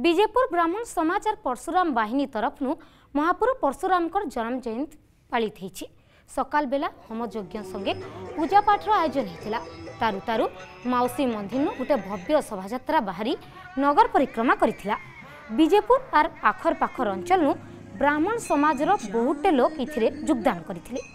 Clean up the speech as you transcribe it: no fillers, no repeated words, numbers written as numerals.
बीजेपुर ब्राह्मण समाज और परशुराम बाहिनी तरफनु महापुरु परशुराम कर जन्म जयंती पालित होती। सकाल बेला होम यज्ञ संगे पूजापाठर आयोजन होता। तारु तारु माउसी मंदिर गोटे भव्य शोभायात्रा बाहरी नगर परिक्रमा करथिला। बीजेपुर और आखर पाखर अंचल ब्राह्मण समाजर बहुते लोग इथिरे योगदान करथिले।